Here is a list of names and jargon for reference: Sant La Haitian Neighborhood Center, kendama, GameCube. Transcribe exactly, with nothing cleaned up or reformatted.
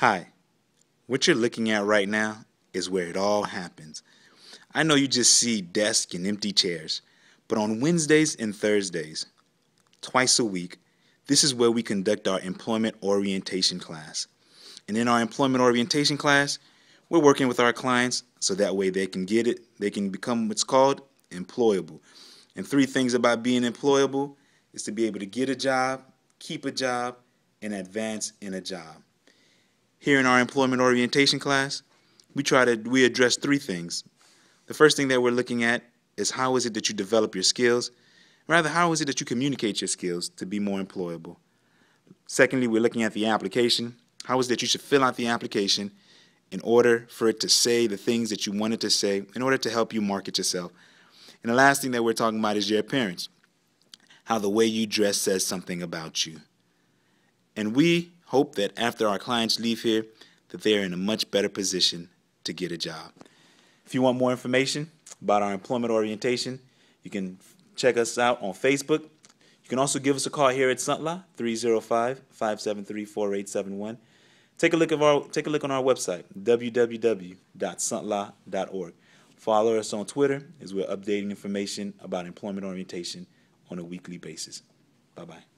Hi, what you're looking at right now is where it all happens. I know you just see desks and empty chairs, but on Wednesdays and Thursdays, twice a week, this is where we conduct our employment orientation class. And in our employment orientation class, we're working with our clients so that way they can get it, they can become what's called employable. And three things about being employable is to be able to get a job, keep a job, and advance in a job. Here in our employment orientation class, we try to we address three things. The first thing that we're looking at is how is it that you develop your skills? Rather, how is it that you communicate your skills to be more employable? Secondly, we're looking at the application. How is it that you should fill out the application in order for it to say the things that you want it to say, in order to help you market yourself? And the last thing that we're talking about is your appearance. How the way you dress says something about you. And we hope that after our clients leave here, that they are in a much better position to get a job. If you want more information about our employment orientation, you can check us out on Facebook. You can also give us a call here at Sant La, three oh five, five seven three, four eight seven one. Take a look at our, take a look on our website, w w w dot sant la dot org. Follow us on Twitter as we're updating information about employment orientation on a weekly basis. Bye-bye.